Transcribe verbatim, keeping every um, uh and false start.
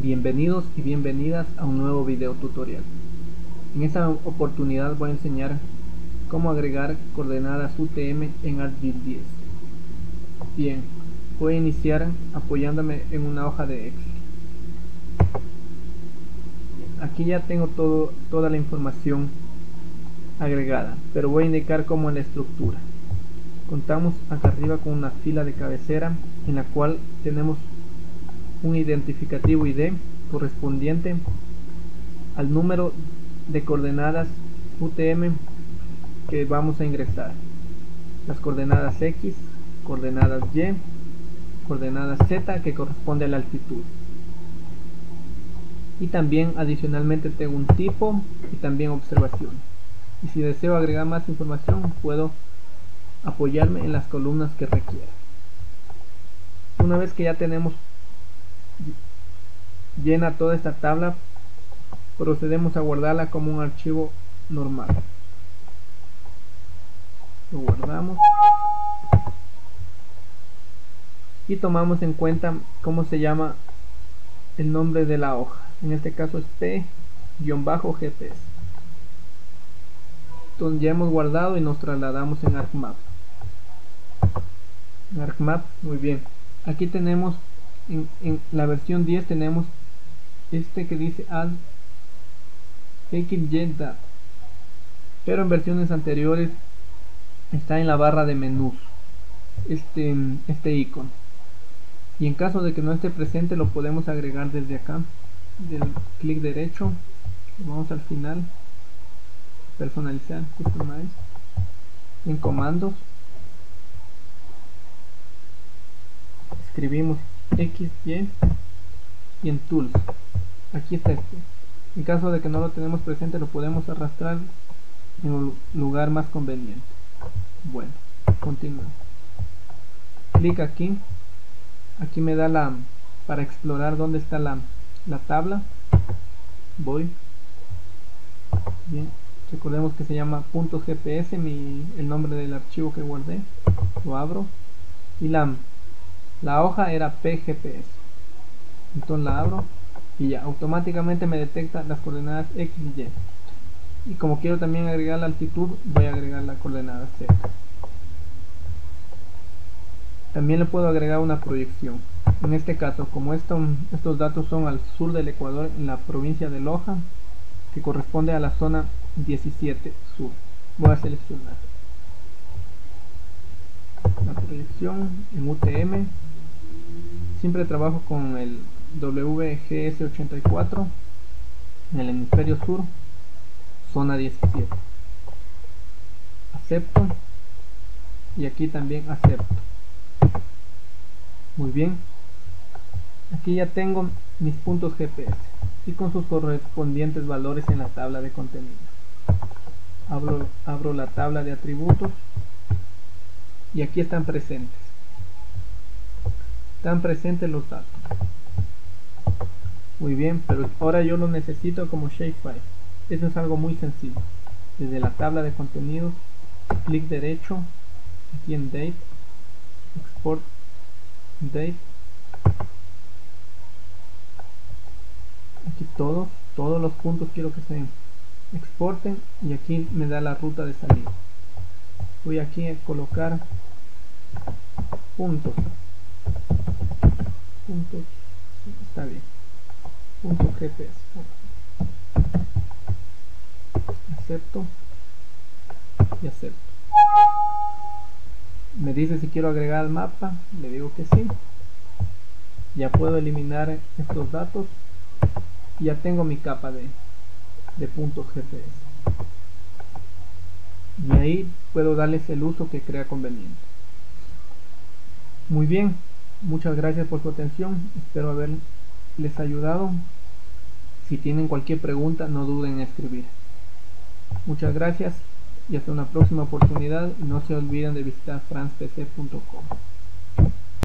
Bienvenidos y bienvenidas a un nuevo video tutorial. En esta oportunidad voy a enseñar cómo agregar coordenadas U T M en ArcGIS. Bien, voy a iniciar apoyándome en una hoja de Excel. Aquí ya tengo todo, toda la información agregada, pero voy a indicar cómo es la estructura. Contamos acá arriba con una fila de cabecera en la cual tenemos un identificativo I D correspondiente al número de coordenadas U T M que vamos a ingresar. Las coordenadas X, coordenadas Y, coordenadas Z, que corresponde a la altitud. Y también adicionalmente tengo un tipo y también observación. Y si deseo agregar más información, puedo apoyarme en las columnas que requiera. Una vez que ya tenemos llena toda esta tabla, procedemos a guardarla como un archivo normal. Lo guardamos y tomamos en cuenta cómo se llama el nombre de la hoja. En este caso es P G P S. Entonces ya hemos guardado y nos trasladamos en ArcMap. En ArcMap, muy bien. Aquí tenemos en, en la versión diez tenemos este que dice Add X Y, pero en versiones anteriores está en la barra de menús este, este icono, y en caso de que no esté presente lo podemos agregar desde acá, del clic derecho. Vamos al final, personalizar, customize, en comandos escribimos X, Y, y en tools aquí está este. En caso de que no lo tenemos presente, lo podemos arrastrar en un lugar más conveniente. Bueno, continuamos, clic aquí. Aquí me da la para explorar dónde está la, la tabla. Voy. Bien, recordemos que se llama .gps mi, el nombre del archivo que guardé. Lo abro y la La hoja era P G P S. Entonces la abro y ya automáticamente me detecta las coordenadas X y Y. Y como quiero también agregar la altitud, voy a agregar la coordenada Z. También le puedo agregar una proyección. En este caso, como esto, estos datos son al sur del Ecuador, en la provincia de Loja, que corresponde a la zona diecisiete sur, voy a seleccionar la proyección en U T M. Siempre trabajo con el W G S ochenta y cuatro en el hemisferio sur, zona diecisiete. Acepto, y aquí también acepto. Muy bien, aquí ya tengo mis puntos G P S y con sus correspondientes valores en la tabla de contenido. Abro, abro la tabla de atributos y aquí están presentes están presentes los datos. Muy bien, pero ahora yo lo necesito como shapefile. Eso es algo muy sencillo. Desde la tabla de contenidos, clic derecho, aquí en date, export date, aquí todos todos los puntos quiero que se exporten, y aquí me da la ruta de salida. Voy aquí a colocar puntos, puntos, está bien, punto G P S, acepto y acepto. Me dice si quiero agregar al mapa, le digo que sí. Ya puedo eliminar estos datos y ya tengo mi capa de, de puntos G P S. Y ahí puedo darles el uso que crea conveniente. Muy bien, muchas gracias por su atención, espero haberles ayudado. Si tienen cualquier pregunta, no duden en escribir. Muchas gracias y hasta una próxima oportunidad. No se olviden de visitar franz p c punto com.